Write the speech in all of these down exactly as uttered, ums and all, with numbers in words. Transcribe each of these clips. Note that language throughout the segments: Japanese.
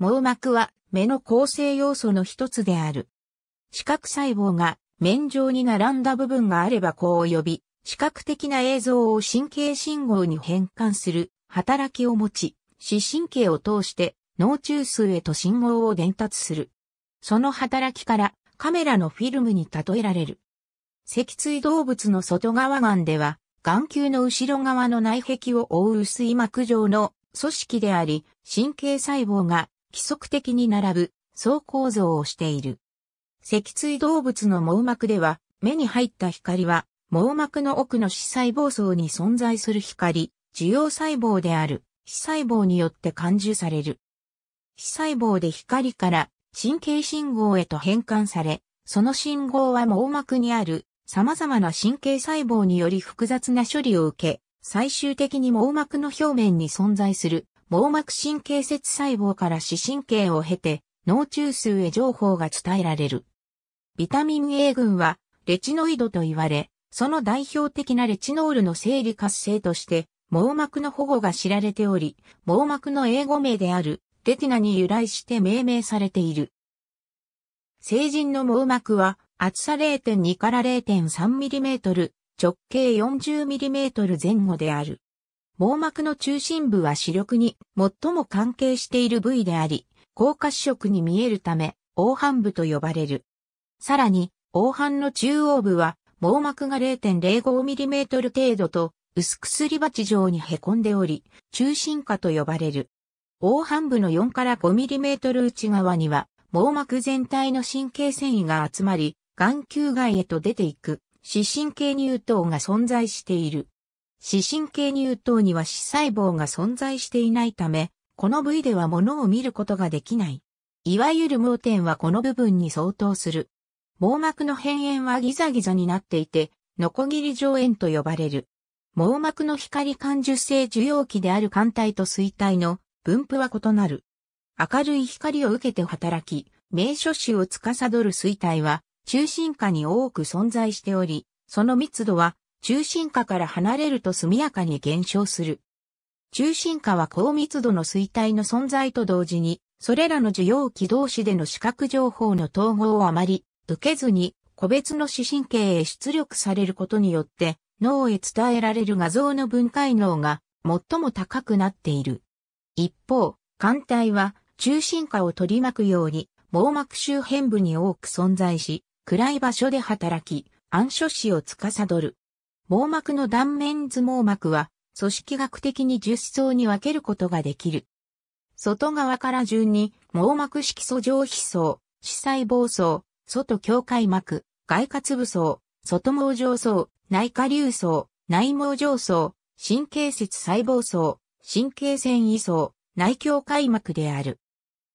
網膜は目の構成要素の一つである。視覚細胞が面上に並んだ部分があればこう及び、視覚的な映像を神経信号に変換する働きを持ち、視神経を通して脳中枢へと信号を伝達する。その働きからカメラのフィルムに例えられる。脊椎動物の外側眼では、眼球の後ろ側の内壁を覆う薄い膜状の組織であり、神経細胞が規則的に並ぶ層構造をしている。脊椎動物の網膜では、目に入った光は、網膜の奥の視細胞層に存在する光、受容細胞である視細胞によって感受される。視細胞で光から神経信号へと変換され、その信号は網膜にある様々な神経細胞により複雑な処理を受け、最終的に網膜の表面に存在する網膜神経節細胞から視神経を経て脳中枢へ情報が伝えられる。ビタミン A 群はレチノイドと言われ、その代表的なレチノールの生理活性として網膜の保護が知られており、網膜の英語名であるレティナに由来して命名されている。成人の網膜は厚さ れいてんに から れいてんさんミリメートル、直径 よんじゅうミリメートル 前後である。網膜の中心部は視力に最も関係している部位であり、硬化視色に見えるため、黄斑部と呼ばれる。さらに、黄斑の中央部は、網膜が れいてんぜろごミリメートル 程度と、薄くすり鉢状に凹んでおり、中心下と呼ばれる。黄斑部のよんから ごミリメートル 内側には、網膜全体の神経線維が集まり、眼球外へと出ていく、視神経乳頭が存在している。視神経乳頭には視細胞が存在していないため、この部位では物を見ることができない。いわゆる盲点はこの部分に相当する。網膜の辺縁はギザギザになっていて、ノコギリ状縁と呼ばれる。網膜の光感受性受容器である間体と錐体の分布は異なる。明るい光を受けて働き、名所視を司る錐体は、中心下に多く存在しており、その密度は中心下から離れると速やかに減少する。中心下は高密度の錐体の存在と同時に、それらの受容器同士での視覚情報の統合をあまり受けずに、個別の視神経へ出力されることによって、脳へ伝えられる画像の分解能が最も高くなっている。一方、間体は中心下を取り巻くように、網膜周辺部に多く存在し、暗い場所で働き、暗所視を司る。網膜の断面図網膜は、組織学的にじゅっそうに分けることができる。外側から順に、網膜色素上皮層、視細胞層、外境界膜、外滑部層、外網状層、内顆粒層、内網状層、神経節細胞層、神経線維層、内境界膜である。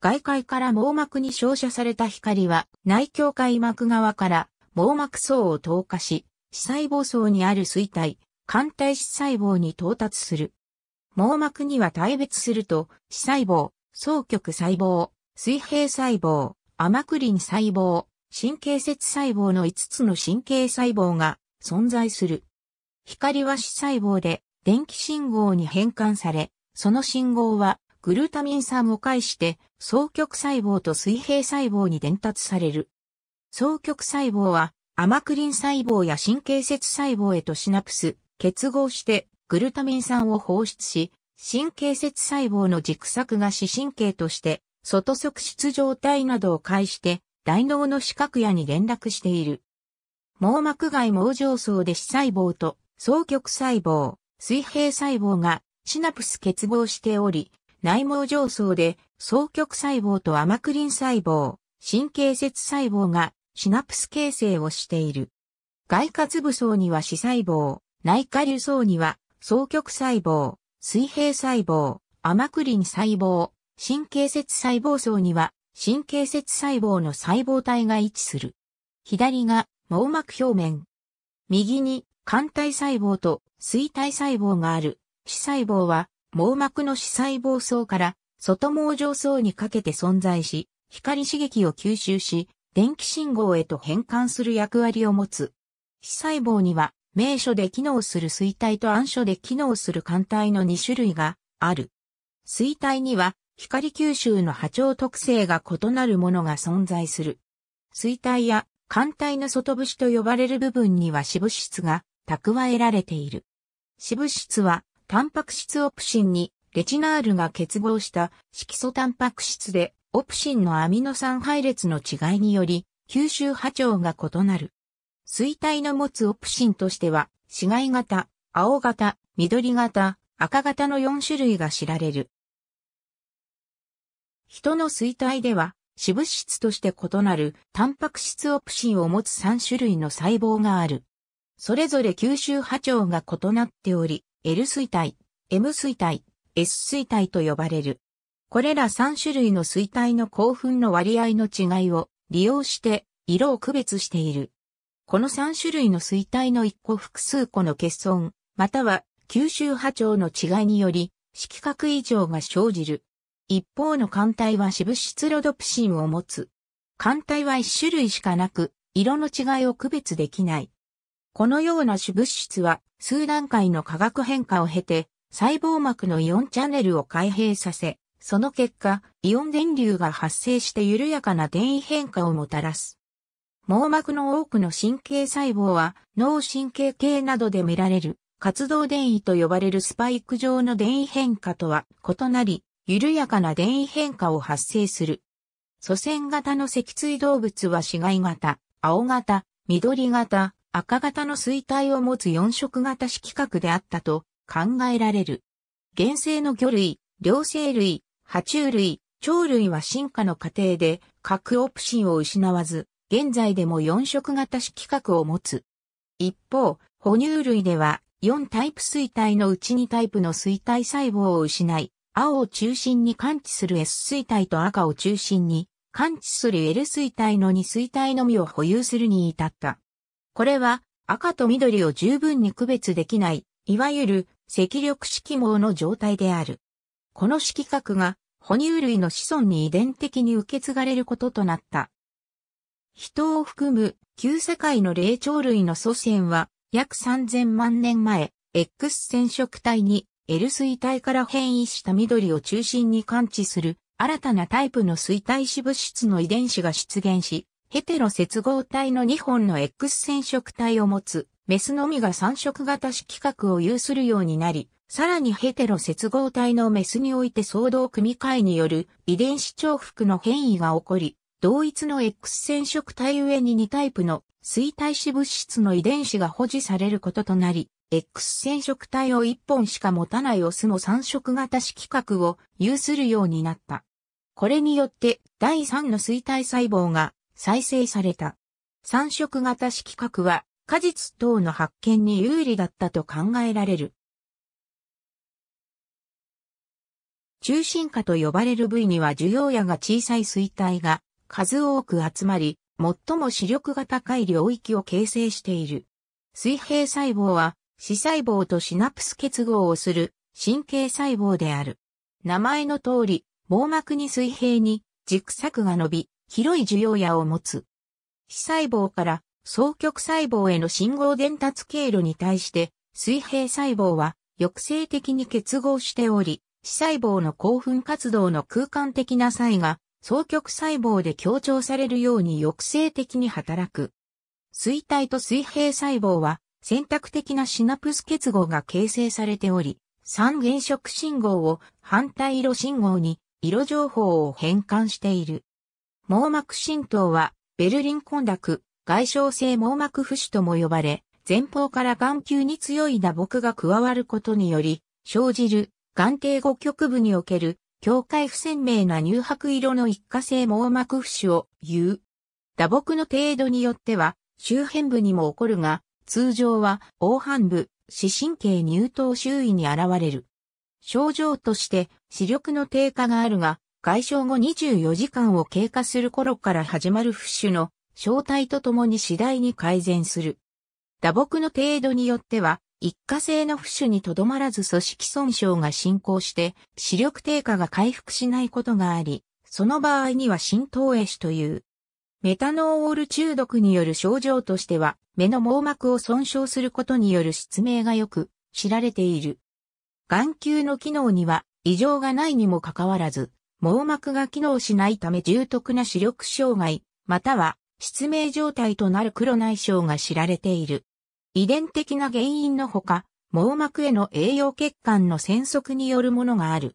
外界から網膜に照射された光は内境界膜側から網膜層を透過し、視細胞層にある錐体、間体視細胞に到達する。網膜には大別すると、視細胞、双極細胞、水平細胞、アマクリン細胞、神経節細胞のいつつの神経細胞が存在する。光は視細胞で電気信号に変換され、その信号はグルタミン酸を介して、双極細胞と水平細胞に伝達される。双極細胞は、アマクリン細胞や神経節細胞へとシナプス、結合して、グルタミン酸を放出し、神経節細胞の軸索が視神経として、外側室状態などを介して、大脳の視覚野に連絡している。網膜外網状層で視細胞と、双極細胞、水平細胞が、シナプス結合しており、内網状層で、双極細胞とアマクリン細胞、神経節細胞がシナプス形成をしている。外滑部層には視細胞、内顆粒層には双極細胞、水平細胞、アマクリン細胞、神経節細胞層には神経節細胞の細胞体が位置する。左が網膜表面。右に間体細胞と錐体細胞がある。視細胞は、網膜の視細胞層から外網状層にかけて存在し、光刺激を吸収し、電気信号へと変換する役割を持つ。視細胞には、名所で機能する錐体と暗所で機能する間体のに種類がある。錐体には、光吸収の波長特性が異なるものが存在する。錐体や管体の外節と呼ばれる部分には子物質が蓄えられている。子物質はタンパク質オプシンにレチナールが結合した色素タンパク質で、オプシンのアミノ酸配列の違いにより吸収波長が異なる。錐体の持つオプシンとしては、紫外型、青型、緑型、赤型のよん種類が知られる。人の錐体では、子物質として異なるタンパク質オプシンを持つさん種類の細胞がある。それぞれ吸収波長が異なっており、L 錐体、M 錐体、S 錐体と呼ばれる。これらさん種類の錐体の構粉の割合の違いを利用して色を区別している。このさん種類の錐体のいっこ複数個の欠損、または吸収波長の違いにより色覚異常が生じる。一方の管体は子物質ロドプシンを持つ。管体はいち種類しかなく、色の違いを区別できない。このような子物質は数段階の化学変化を経て細胞膜のイオンチャネルを開閉させ、その結果、イオン電流が発生して緩やかな電位変化をもたらす。網膜の多くの神経細胞は、脳神経系などで見られる、活動電位と呼ばれるスパイク状の電位変化とは異なり、緩やかな電位変化を発生する。粗線型の脊椎動物は紫外型、青型、緑型、赤型の錐体を持つよん色型色覚であったと考えられる。原生の魚類、両生類、爬虫類、鳥類は進化の過程で各オプシンを失わず、現在でもよん色型色覚を持つ。一方、哺乳類ではよんタイプ錐体のうちにタイプの錐体細胞を失い、青を中心に感知する S 錐体と赤を中心に感知する L 錐体のに錐体のみを保有するに至った。これは赤と緑を十分に区別できない、いわゆる赤緑色盲の状態である。この色覚が哺乳類の子孫に遺伝的に受け継がれることとなった。人を含む旧世界の霊長類の祖先は約さんぜんまんねんまえ、X 染色体に L 錐体から変異した緑を中心に感知する新たなタイプの錐体子物質の遺伝子が出現し、ヘテロ接合体のにほんの X 染色体を持つメスのみがさん色型色覚を有するようになり、さらにヘテロ接合体のメスにおいて相同組み換えによる遺伝子重複の変異が起こり、同一の X 染色体上ににタイプの錐体子物質の遺伝子が保持されることとなり、X 染色体をいっぽんしか持たないオスもさん色型色覚を有するようになった。これによってだいさんの錐体細胞が再生された。さん色型色覚は果実等の発見に有利だったと考えられる。中心下と呼ばれる部位には受容野が小さい錐体が数多く集まり、最も視力が高い領域を形成している。水平細胞は、視細胞とシナプス結合をする神経細胞である。名前の通り、網膜に水平に軸索が伸び、広い受容野を持つ。視細胞から双極細胞への信号伝達経路に対して、水平細胞は抑制的に結合しており、視細胞の興奮活動の空間的な差異が、双極細胞で強調されるように抑制的に働く。錐体と水平細胞は、選択的なシナプス結合が形成されており、三原色信号を反対色信号に色情報を変換している。網膜浸透は、ベルリン根濁、外傷性網膜浮腫とも呼ばれ、前方から眼球に強い打撲が加わることにより、生じる。眼底後極部における境界不鮮明な乳白色の一過性網膜浮腫を言う。打撲の程度によっては周辺部にも起こるが、通常は黄斑部、視神経乳頭周囲に現れる。症状として視力の低下があるが、外傷後にじゅうよじかんを経過する頃から始まる浮腫の詳細とともに次第に改善する。打撲の程度によっては、一過性の浮腫にとどまらず組織損傷が進行して視力低下が回復しないことがあり、その場合には浸透壊死という。メタノール中毒による症状としては、目の網膜を損傷することによる失明がよく知られている。眼球の機能には異常がないにもかかわらず、網膜が機能しないため重篤な視力障害、または失明状態となる黒内障が知られている。遺伝的な原因のほか、網膜への栄養欠陥の染色によるものがある。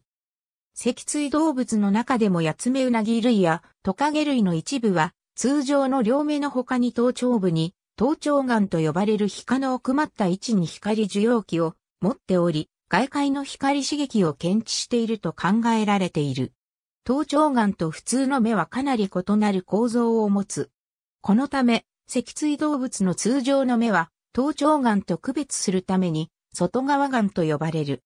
脊椎動物の中でもヤツメウナギ類やトカゲ類の一部は、通常の両目の他に頭頂部に、頭頂眼と呼ばれる皮下の奥まった位置に光受容器を持っており、外界の光刺激を検知していると考えられている。頭頂眼と普通の目はかなり異なる構造を持つ。このため、脊椎動物の通常の目は、頭頂眼と区別するために、外側眼と呼ばれる。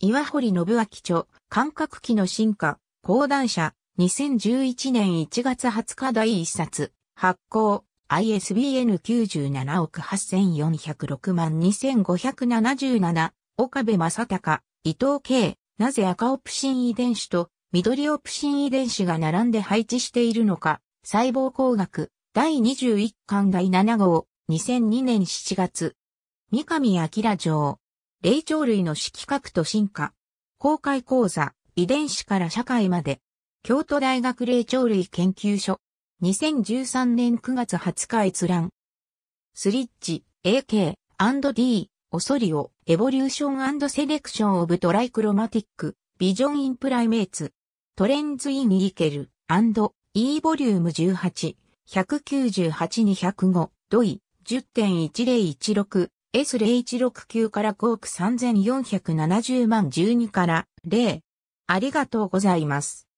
岩堀信明著、感覚器の進化、講談社、にせんじゅういちねんいちがつはつかだいいっさつ、発行、アイエスビーエヌきゅうじゅうななおくはっせんよんひゃくろくまんにせんごひゃくななじゅうなな、岡部正隆、伊藤圭、なぜ赤オプシン遺伝子と緑オプシン遺伝子が並んで配置しているのか、細胞工学、だいにじゅういっかんだいななごう、にせんにねんしちがつ。三上彰城、霊長類の色覚と進化。公開講座、遺伝子から社会まで。京都大学霊長類研究所。にせんじゅうさんねんくがつはつか閲覧。スリッジ、エーケーアンドディー、オソリオ、エボリューション&セレクションオブトライクロマティック、ビジョンインプライメーツ。トレンズインリケル、&E ボリュームじゅうはち、ひゃくきゅうじゅうはち にひゃくご、ドイ、じゅってんいちぜろいちろく、エスゼロいちろくきゅう からごおくさんぜんよんひゃくななじゅうまんじゅうにからゼロ。ありがとうございます。